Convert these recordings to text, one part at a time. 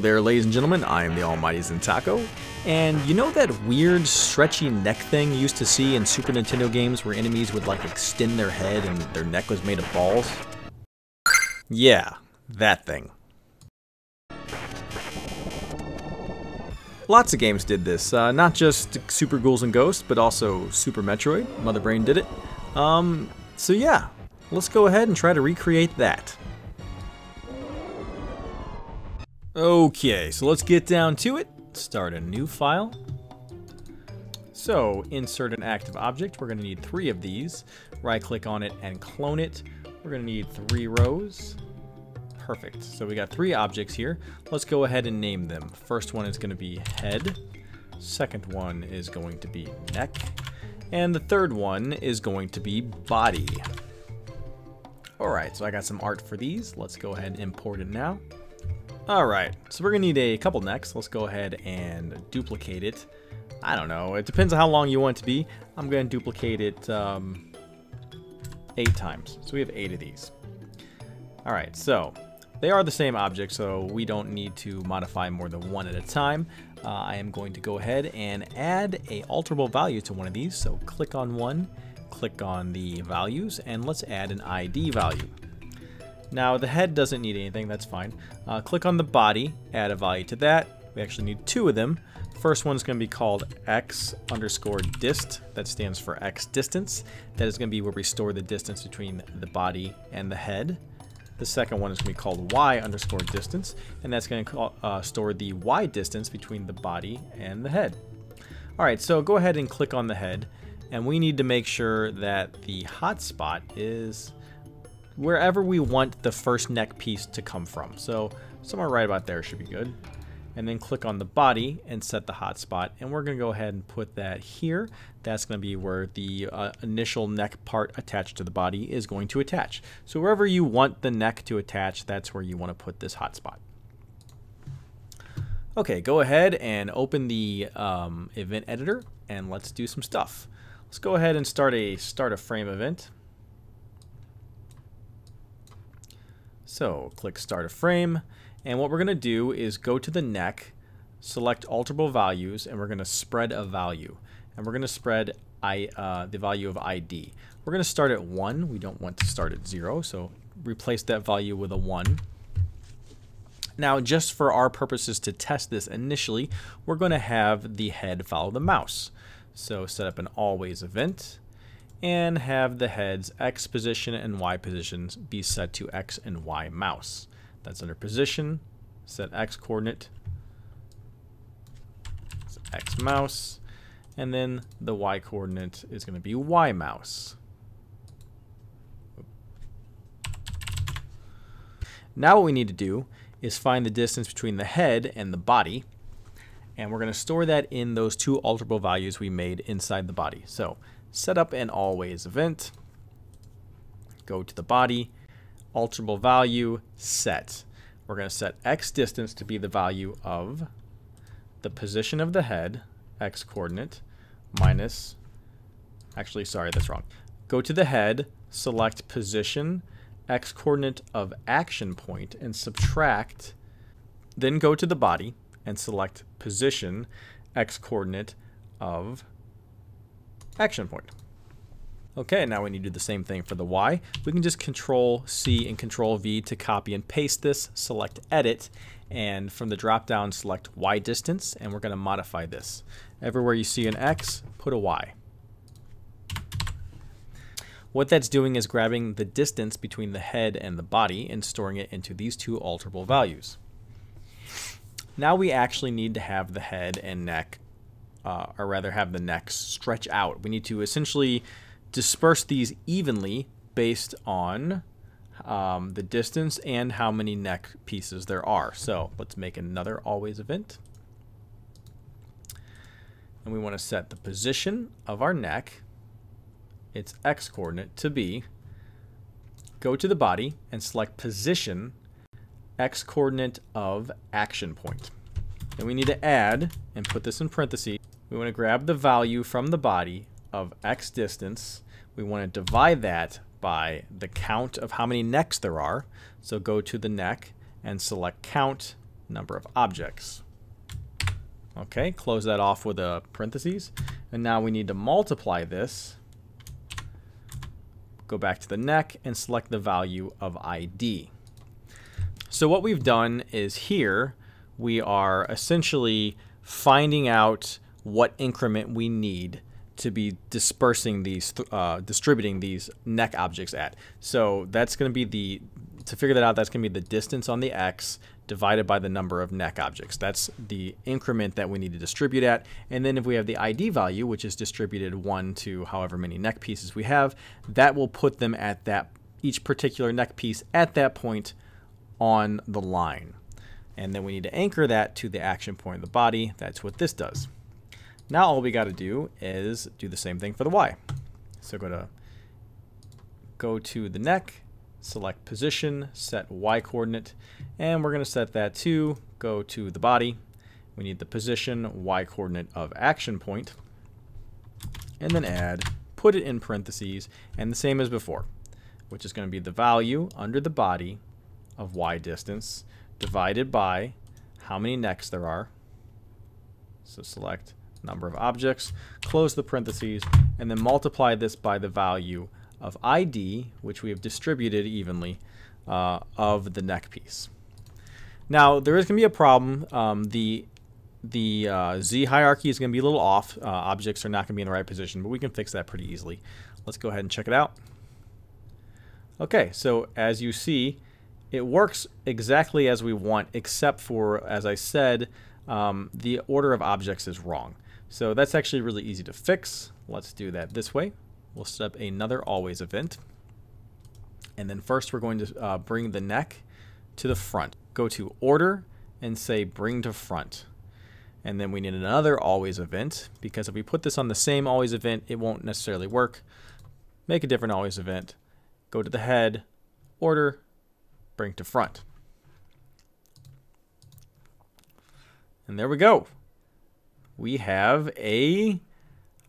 Hello there, ladies and gentlemen, I am the Almighty Zentaco, and you know that weird stretchy neck thing you used to see in Super Nintendo games where enemies would like extend their head and their neck was made of balls? Yeah, that thing. Lots of games did this, not just Super Ghouls and Ghosts, but also Super Metroid. Mother Brain did it. So yeah, let's go ahead and try to recreate that. Okay, so let's get down to it. Start a new file. So, insert an active object. We're going to need 3 of these. Right-click on it and clone it. We're going to need 3 rows. Perfect. So we got 3 objects here. Let's go ahead and name them. First one is going to be head. Second one is going to be neck. And the third one is going to be body. Alright, so I got some art for these. Let's go ahead and import it now. Alright, so we're going to need a couple necks. Let's go ahead and duplicate it. I don't know. It depends on how long you want it to be. I'm going to duplicate it 8 times. So we have 8 of these. Alright, so they are the same object, so we don't need to modify more than one at a time. I am going to go ahead and add an alterable value to one of these. So click on one, click on the values, and let's add an ID value. Now, the head doesn't need anything, that's fine. Click on the body, add a value to that. We actually need 2 of them. First one's gonna be called x_dist. That stands for x distance. That is gonna be where we store the distance between the body and the head. The second one is gonna be called y_distance, and that's gonna store the y distance between the body and the head. All right, so go ahead and click on the head, and we need to make sure that the hotspot is wherever we want the first neck piece to come from. So somewhere right about there should be good. And then click on the body and set the hotspot. And we're gonna go ahead and put that here. That's gonna be where the initial neck part attached to the body is going to attach. So wherever you want the neck to attach, that's where you wanna put this hotspot. Okay, go ahead and open the event editor and let's do some stuff. Let's go ahead and start a frame event. So click start a frame, and what we're going to do is go to the neck, select alterable values, and we're going to spread a value, and we're going to spread the value of ID. We're going to start at 1. We don't want to start at 0, so replace that value with a 1. Now, just for our purposes to test this initially, we're going to have the head follow the mouse. So set up an always event and have the head's X position and Y positions be set to X and Y mouse. That's under position, set X coordinate, so X mouse, and then the Y coordinate is gonna be Y mouse. Now what we need to do is find the distance between the head and the body, and we're gonna store that in those 2 alterable values we made inside the body. So set up an always event, go to the body, alterable value, set. We're going to set X distance to be the value of the position of the head, X coordinate, minus, actually, sorry, that's wrong. Go to the head, select position, X coordinate of action point, and subtract. Then go to the body and select position, X coordinate of action point. Okay, now we need to do the same thing for the Y. We can just Control C and Control V to copy and paste this, select edit, and from the drop down select Y distance, and we're going to modify this. Everywhere you see an X, put a Y. What that's doing is grabbing the distance between the head and the body and storing it into these 2 alterable values. Now we actually need to have the head and neck or rather have the neck stretch out. We need to essentially disperse these evenly based on the distance and how many neck pieces there are. So let's make another always event. And we want to set the position of our neck, its X coordinate to be, go to the body and select position, X coordinate of action point. And we need to add, and put this in parentheses, we want to grab the value from the body of X distance. We want to divide that by the count of how many necks there are. So go to the neck and select count, number of objects. Okay, close that off with a parentheses. And now we need to multiply this. Go back to the neck and select the value of ID. So what we've done is here, we are essentially finding out what increment we need to be dispersing these, distributing these neck objects at. So that's going to be the, to figure that out, that's going to be the distance on the X divided by the number of neck objects. That's the increment that we need to distribute at. And then if we have the ID value, which is distributed 1 to however many neck pieces we have, that will put them at that, each particular neck piece at that point on the line. And then we need to anchor that to the action point of the body. That's what this does. Now all we got to do is do the same thing for the Y. So go to the neck, select position, set Y coordinate, and we're going to set that to go to the body. We need the position Y coordinate of action point, and then add, put it in parentheses, and the same as before, which is going to be the value under the body of Y distance divided by how many necks there are. So select number of objects, close the parentheses, and then multiply this by the value of ID, which we have distributed evenly of the neck piece. Now there is going to be a problem. The Z hierarchy is going to be a little off. Objects are not going to be in the right position, but we can fix that pretty easily. Let's go ahead and check it out. Okay, so as you see, it works exactly as we want, except for, as I said, the order of objects is wrong. So that's actually really easy to fix. Let's do that this way. We'll set up another always event. And then first we're going to bring the neck to the front. Go to order and say bring to front. And then we need another always event, because if we put this on the same always event, it won't necessarily work. Make a different always event. Go to the head, order, bring to front. And there we go. We have a,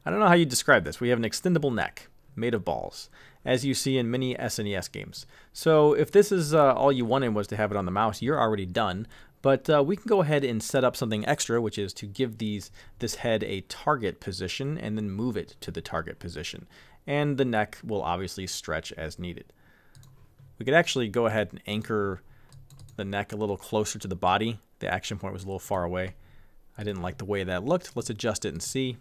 I don't know how you describe this. We have an extendable neck made of balls, as you see in many SNES games. So if this is all you wanted was to have it on the mouse, you're already done. But we can go ahead and set up something extra, which is to give this head a target position and then move it to the target position. And the neck will obviously stretch as needed. We could actually go ahead and anchor the neck a little closer to the body. The action point was a little far away. I didn't like the way that looked. Let's adjust it and see.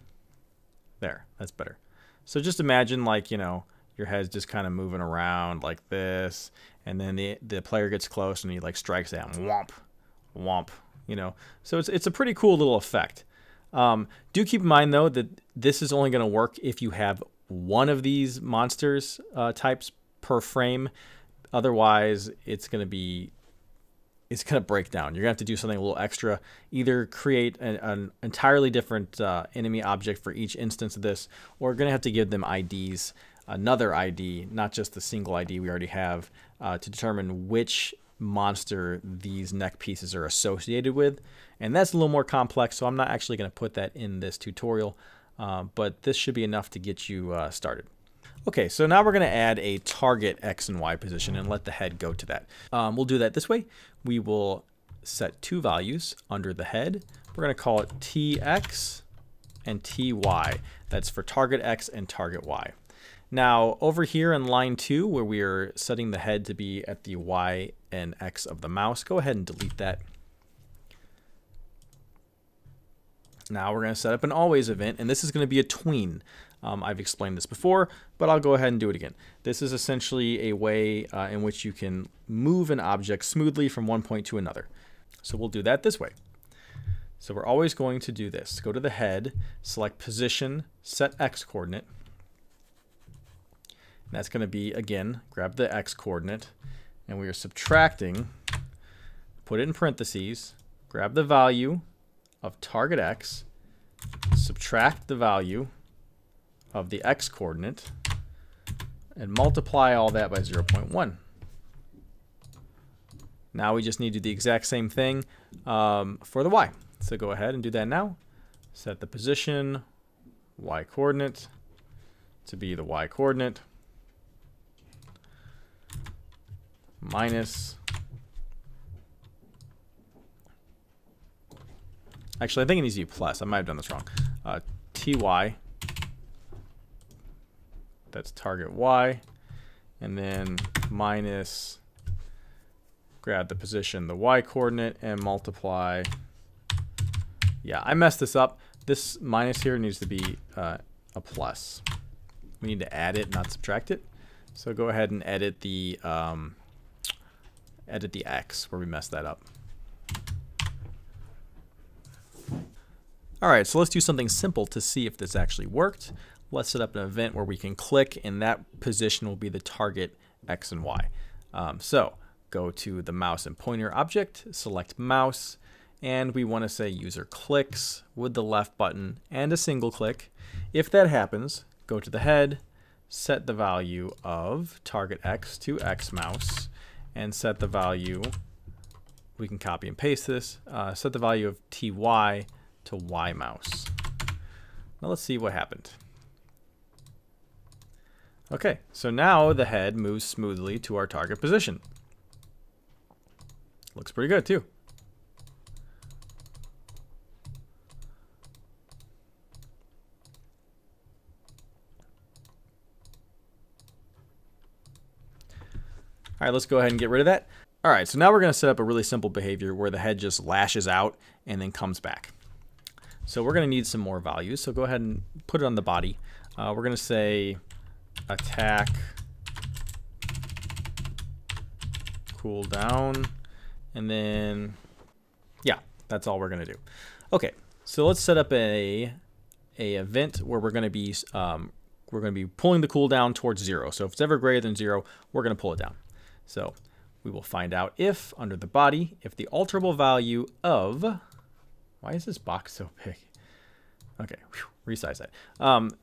There, that's better. So just imagine, like, you know, your head's just kind of moving around like this, and then the player gets close and he like strikes at him. Womp, womp, you know. So it's a pretty cool little effect. Do keep in mind though that this is only going to work if you have one of these monsters types per frame. Otherwise, it's going to break down. You're going to have to do something a little extra. Either create an entirely different enemy object for each instance of this, or you're going to have to give them IDs, another ID, not just the single ID we already have, to determine which monster these neck pieces are associated with. And that's a little more complex, so I'm not actually going to put that in this tutorial, but this should be enough to get you started. Okay, so now we're going to add a target X and Y position and let the head go to that. We'll do that this way. We will set two values under the head. We're going to call it TX and TY. That's for target X and target Y. Now, over here in line 2, where we are setting the head to be at the Y and X of the mouse, go ahead and delete that. Now we're going to set up an always event, and this is going to be a tween. I've explained this before, but I'll go ahead and do it again. This is essentially a way in which you can move an object smoothly from one point to another. So we'll do that this way. So we're always going to do this. Go to the head, select position, set X coordinate. And that's going to be, again, grab the X coordinate, and we are subtracting, put it in parentheses, grab the value of target X, subtract the value of the X coordinate, and multiply all that by 0.1. Now we just need to do the exact same thing for the Y. So go ahead and do that now. Set the position Y coordinate to be the Y coordinate minus Actually, I think it needs to be plus. I might have done this wrong. TY. That's target Y. And then minus, grab the position, the Y coordinate, and multiply. Yeah, I messed this up. This minus here needs to be a plus. We need to add it, not subtract it. So go ahead and edit the X where we messed that up. All right, so let's do something simple to see if this actually worked. Let's set up an event where we can click, and that position will be the target X and Y. So go to the mouse and pointer object, select mouse, and we want to say user clicks with the left button and a single click. If that happens, go to the head, set the value of target X to X mouse, and set the value, we can copy and paste this, set the value of TY to Y mouse. Now let's see what happened. Okay, so now the head moves smoothly to our target position. Looks pretty good too. All right, let's go ahead and get rid of that. All right, so now we're going to set up a really simple behavior where the head just lashes out and then comes back. So we're going to need some more values. So go ahead and put it on the body. We're going to say attack cooldown, and then yeah, that's all we're going to do. Okay, so let's set up a event where we're going to be pulling the cooldown towards 0. So if it's ever greater than 0, we're going to pull it down. So we will find out if, under the body, if the alterable value of, why is this box so big? Okay, whew, resize that.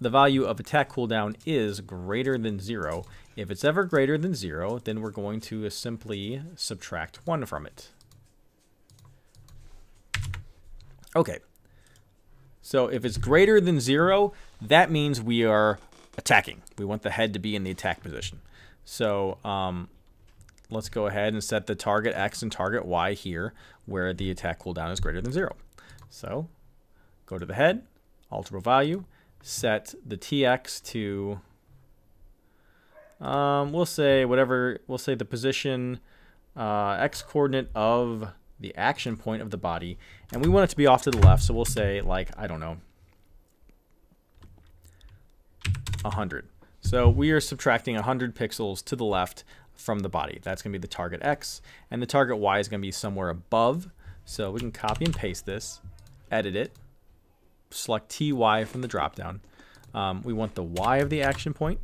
The value of attack cooldown is greater than 0. If it's ever greater than 0, then we're going to simply subtract 1 from it. Okay, so if it's greater than 0, that means we are attacking. We want the head to be in the attack position. So, let's go ahead and set the target X and target Y here where the attack cooldown is greater than 0. So go to the head, alterable value, set the TX to, we'll say whatever, we'll say the position X coordinate of the action point of the body. And we want it to be off to the left. So we'll say, like, I don't know, 100. So we are subtracting 100 pixels to the left from the body. That's going to be the target X, and the target Y is going to be somewhere above. So we can copy and paste this, edit it, select TY from the dropdown. We want the Y of the action point,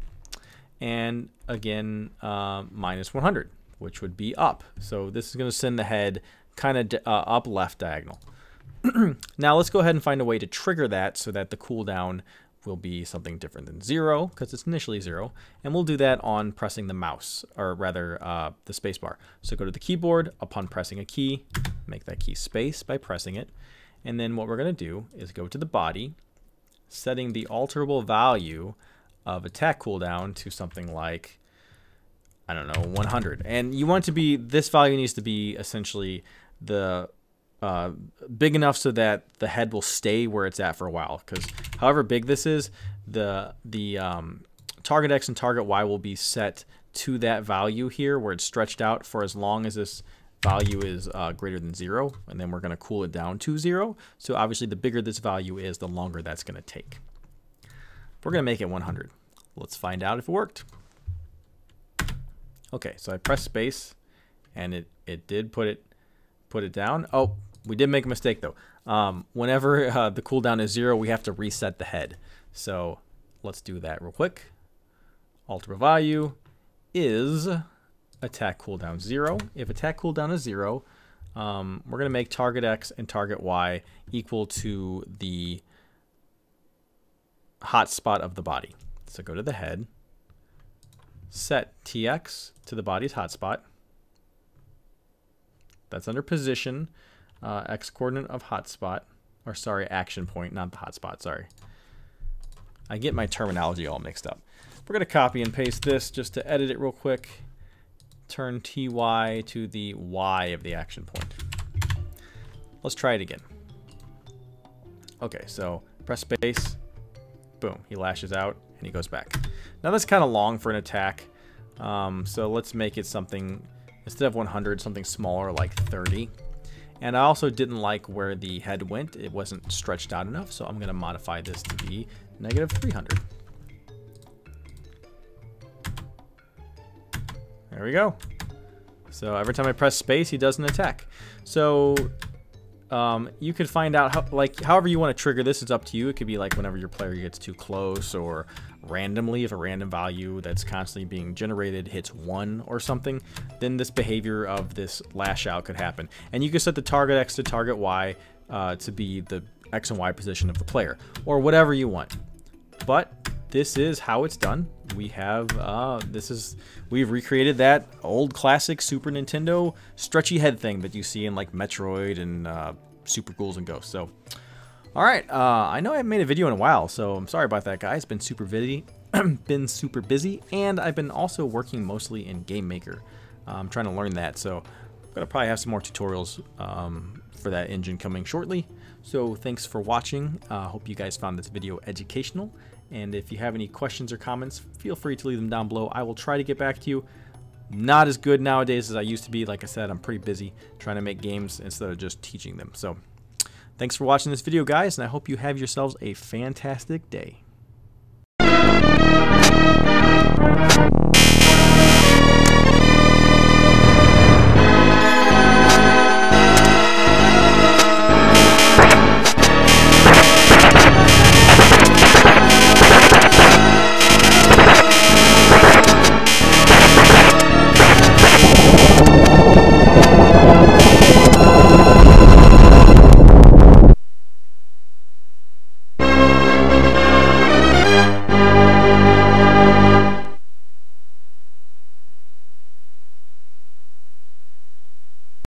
and again, minus 100, which would be up. So this is going to send the head kind of up left diagonal. Now let's go ahead and find a way to trigger that so that the cooldown will be something different than 0, because it's initially 0, and we'll do that on pressing the mouse, or rather the space bar. So go to the keyboard, upon pressing a key, make that key space by pressing it, and then what we're going to do is go to the body, setting the alterable value of attack cooldown to something like, I don't know, 100, and you want it to be, this value needs to be essentially the big enough so that the head will stay where it's at for a while, because however big this is, the target X and target Y will be set to that value here where it's stretched out for as long as this value is greater than 0, and then we're going to cool it down to 0. So obviously the bigger this value is, the longer that's going to take. We're going to make it 100. Let's find out if it worked. Okay, so I pressed space, and it did put it down. Oh, we did make a mistake though. Whenever the cooldown is 0, we have to reset the head. So let's do that real quick. Alterable value is attack cooldown 0. If attack cooldown is 0, we're going to make target X and target Y equal to the hotspot of the body. So go to the head, set TX to the body's hotspot. That's under position. X coordinate of hotspot, or sorry, action point, not the hotspot, sorry. I get my terminology all mixed up. We're gonna copy and paste this just to edit it real quick. Turn TY to the Y of the action point. Let's try it again. Okay, so press space. Boom. He lashes out and he goes back. Now that's kind of long for an attack. So let's make it something, instead of 100, something smaller like 30. And I also didn't like where the head went. It wasn't stretched out enough. So I'm going to modify this to be negative 300. There we go. So every time I press space, he does an attack. So you could find out, however you want to trigger this, it's up to you. It could be like whenever your player gets too close, or randomly, if a random value that's constantly being generated hits 1 or something, then this behavior of this lash out could happen. And you could set the target X to target Y to be the X and Y position of the player, or whatever you want. But this is how it's done. We have, we've recreated that old classic Super Nintendo stretchy head thing that you see in like Metroid and Super Ghouls and Ghosts. So, all right, I know I haven't made a video in a while, so I'm sorry about that, guys. It's been super busy, and I've been also working mostly in Game Maker. I'm trying to learn that, so I'm gonna probably have some more tutorials for that engine coming shortly. So thanks for watching. Hope you guys found this video educational. And if you have any questions or comments, feel free to leave them down below. I will try to get back to you. Not as good nowadays as I used to be. Like I said, I'm pretty busy trying to make games instead of just teaching them. So thanks for watching this video, guys, and I hope you have yourselves a fantastic day.